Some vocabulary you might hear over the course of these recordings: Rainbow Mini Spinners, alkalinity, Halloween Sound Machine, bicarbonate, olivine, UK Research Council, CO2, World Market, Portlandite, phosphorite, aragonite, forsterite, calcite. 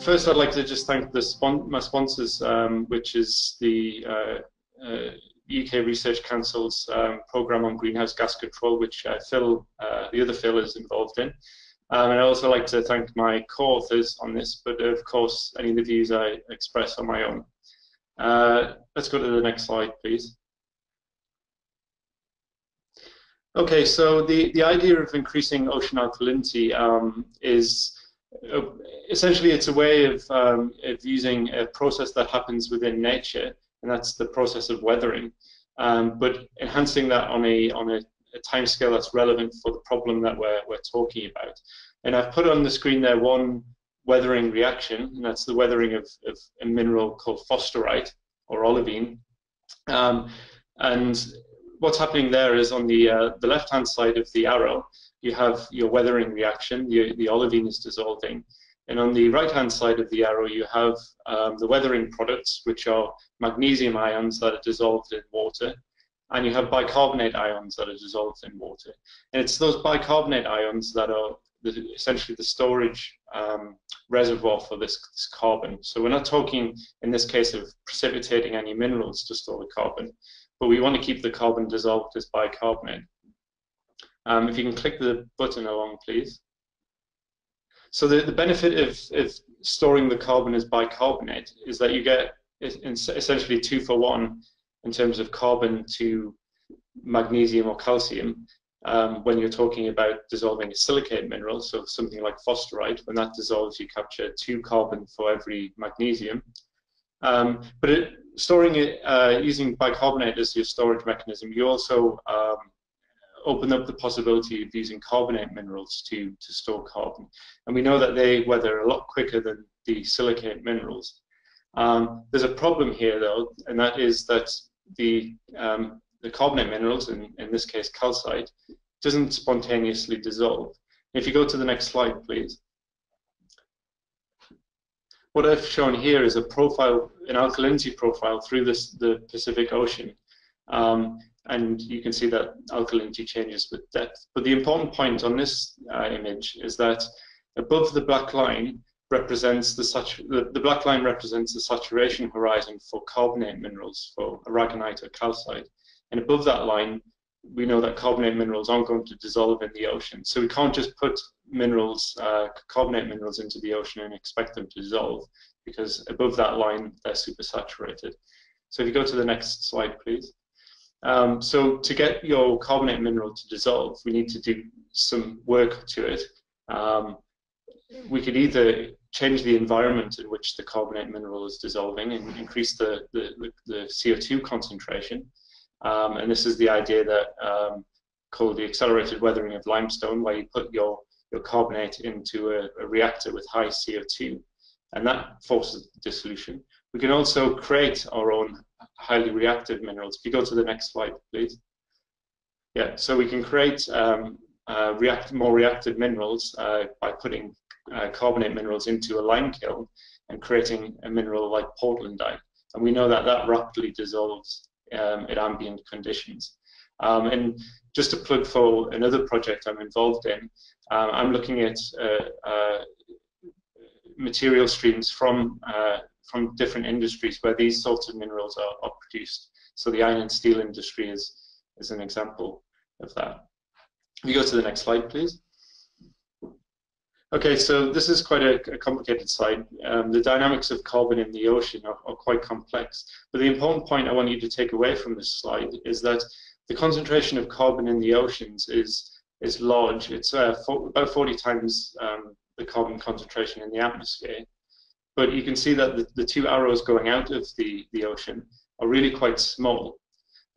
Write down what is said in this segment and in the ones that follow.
First, I'd like to just thank my sponsors, which is the UK Research Council's programme on greenhouse gas control, which Phil, the other Phil, is involved in. And I'd also like to thank my co-authors on this, but of course, any of the views I express on my own. Let's go to the next slide, please. Okay, so the idea of increasing ocean alkalinity is essentially it's a way of using a process that happens within nature, and that's the process of weathering, but enhancing that on a time scale that's relevant for the problem that we're talking about. And I've put on the screen there one weathering reaction, and that's the weathering of a mineral called phosphorite or olivine. And what's happening there is on the left-hand side of the arrow, you have your weathering reaction, the olivine is dissolving. And on the right-hand side of the arrow, you have the weathering products, which are magnesium ions that are dissolved in water, and you have bicarbonate ions that are dissolved in water. And it's those bicarbonate ions that are essentially the storage reservoir for this carbon. So we're not talking, in this case, of precipitating any minerals to store the carbon, but we want to keep the carbon dissolved as bicarbonate. If you can click the button along, please. So the benefit of storing the carbon as bicarbonate is that you get essentially 2-for-1 in terms of carbon to magnesium or calcium when you're talking about dissolving a silicate mineral, so something like forsterite. When that dissolves, you capture 2 carbon for every magnesium. But storing it using bicarbonate as your storage mechanism, you also open up the possibility of using carbonate minerals to store carbon. And we know that they weather a lot quicker than the silicate minerals. There's a problem here, though, and that is that the carbonate minerals, in this case calcite, doesn't spontaneously dissolve. If you go to the next slide, please. What I've shown here is a profile, an alkalinity profile through the Pacific Ocean. And you can see that alkalinity changes with depth. But the important point on this image is that above the black line represents the black line represents the saturation horizon for carbonate minerals, for aragonite or calcite. And above that line, we know that carbonate minerals aren't going to dissolve in the ocean. So we can't just put minerals, carbonate minerals, into the ocean and expect them to dissolve, because above that line, they're supersaturated. So if you go to the next slide, please. So to get your carbonate mineral to dissolve, we need to do some work to it. We could either change the environment in which the carbonate mineral is dissolving and increase the CO2 concentration. And this is the idea that called the accelerated weathering of limestone, where you put your carbonate into a reactor with high CO2, and that forces dissolution. We can also create our own highly reactive minerals. If you go to the next slide, please. Yeah, so we can create more reactive minerals by putting carbonate minerals into a lime kiln and creating a mineral like Portlandite. And we know that that rapidly dissolves at ambient conditions. And just a plug for another project I'm involved in, I'm looking at material streams from different industries where these sorts of minerals are produced. So the iron and steel industry is an example of that. If you go to the next slide, please. Okay, so this is quite a complicated slide. The dynamics of carbon in the ocean are quite complex. But the important point I want you to take away from this slide is that the concentration of carbon in the oceans is large. It's about 40 times the carbon concentration in the atmosphere. But you can see that the 2 arrows going out of the ocean are really quite small.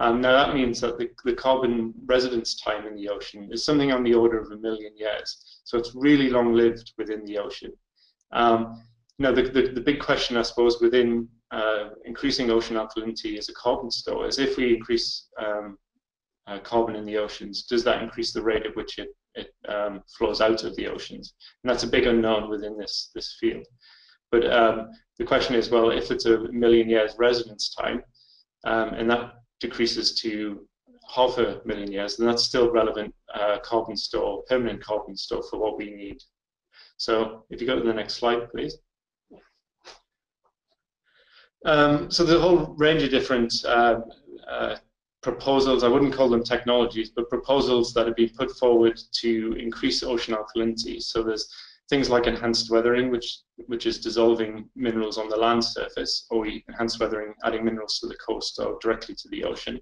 Now that means that the carbon residence time in the ocean is something on the order of 1 million years. So it's really long-lived within the ocean. Now the big question, I suppose, within increasing ocean alkalinity as a carbon store is, if we increase carbon in the oceans, does that increase the rate at which it flows out of the oceans? And that's a big unknown within this field. But the question is, well, if it's 1 million years residence time, and that decreases to 500,000 years, then that's still relevant carbon store, permanent carbon store, for what we need. So if you go to the next slide, please. So there's a whole range of different proposals, I wouldn't call them technologies, but proposals that have been put forward to increase ocean alkalinity. So there's things like enhanced weathering, which is dissolving minerals on the land surface, or enhanced weathering, adding minerals to the coast or directly to the ocean.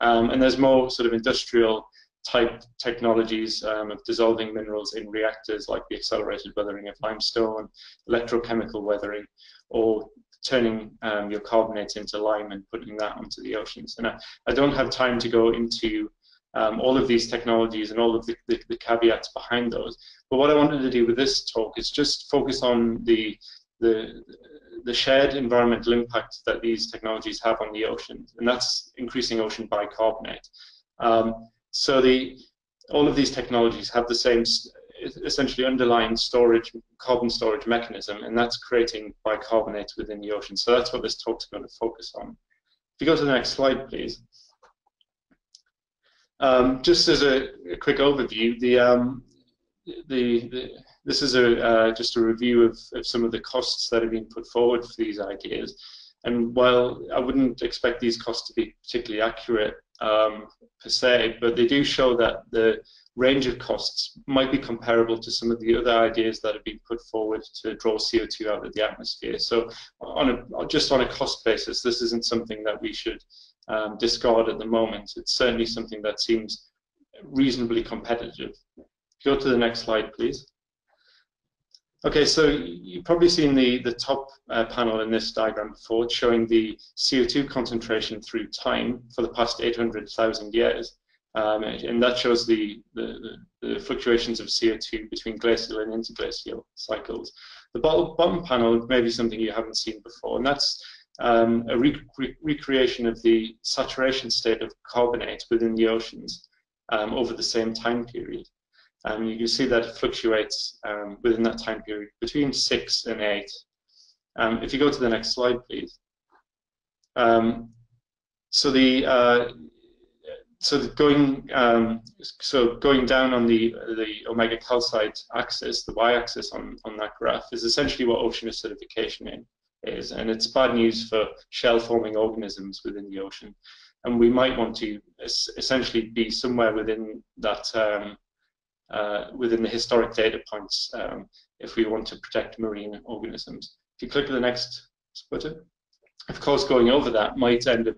And there's more sort of industrial type technologies of dissolving minerals in reactors, like the accelerated weathering of limestone, electrochemical weathering, or turning your carbonate into lime and putting that onto the oceans. And I don't have time to go into all of these technologies and all of the caveats behind those. But what I wanted to do with this talk is just focus on the shared environmental impact that these technologies have on the oceans, and that's increasing ocean bicarbonate. So all of these technologies have the same essentially underlying storage, carbon storage mechanism, and that's creating bicarbonate within the ocean. So that's what this talk's going to focus on. If you go to the next slide, please. Just as a quick overview, this is just a review of some of the costs that have been put forward for these ideas. And while I wouldn't expect these costs to be particularly accurate per se, but they do show that the range of costs might be comparable to some of the other ideas that have been put forward to draw CO2 out of the atmosphere. So just on a cost basis, this isn't something that we should discard at the moment. It's certainly something that seems reasonably competitive. Go to the next slide, please. Okay, so you've probably seen the top panel in this diagram before. It's showing the CO2 concentration through time for the past 800,000 years. And that shows the fluctuations of CO2 between glacial and interglacial cycles. The bottom panel may be something you haven't seen before, and that's a recreation of the saturation state of carbonate within the oceans over the same time period. You can see that it fluctuates within that time period between 6 and 8. If you go to the next slide, please. So going down on the omega calcite axis, the y-axis on that graph, is essentially what ocean acidification is, and it's bad news for shell-forming organisms within the ocean. And we might want to essentially be somewhere within that within the historic data points if we want to protect marine organisms. If you click the next button, of course, going over that might end up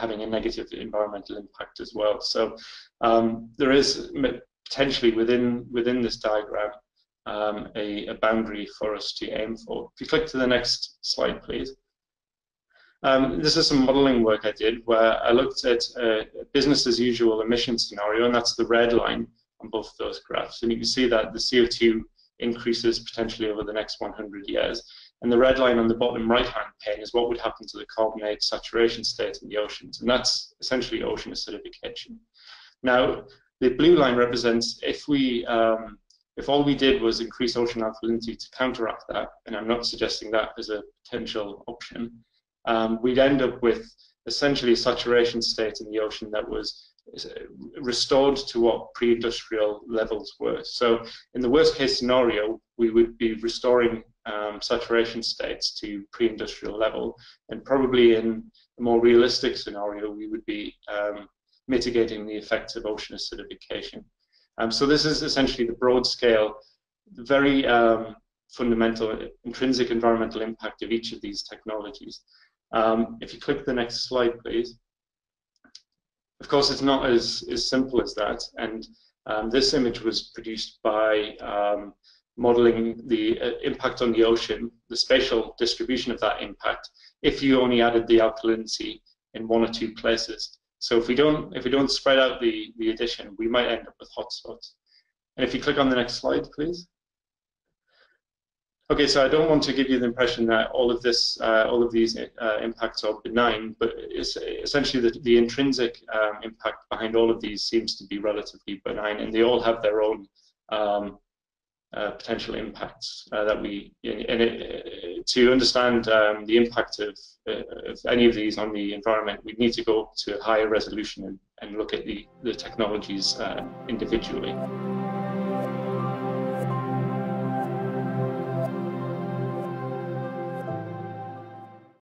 having a negative environmental impact as well. So there is potentially within this diagram a boundary for us to aim for. If you click to the next slide, please. This is some modelling work I did where I looked at a business as usual emission scenario, and that's the red line on both of those graphs. And you can see that the CO2 increases potentially over the next 100 years. And the red line on the bottom right-hand pane is what would happen to the carbonate saturation state in the oceans, and that's essentially ocean acidification. Now, the blue line represents if all we did was increase ocean alkalinity to counteract that, and I'm not suggesting that as a potential option, we'd end up with essentially a saturation state in the ocean that was restored to what pre-industrial levels were. So in the worst case scenario, we would be restoring saturation states to pre-industrial level, and probably in a more realistic scenario, we would be mitigating the effects of ocean acidification. So this is essentially the broad scale, very fundamental, intrinsic environmental impact of each of these technologies. If you click the next slide, please. Of course, it's not as simple as that, and this image was produced by modeling the impact on the ocean, the spatial distribution of that impact, if you only added the alkalinity in 1 or 2 places. So if we don't spread out the addition, we might end up with hotspots. And if you click on the next slide, please. Okay, so I don't want to give you the impression that all of these impacts are benign, but it's essentially the intrinsic impact behind all of these seems to be relatively benign, and they all have their own potential impacts that we, to understand the impact of any of these on the environment, we need to go to higher resolution and look at the technologies individually.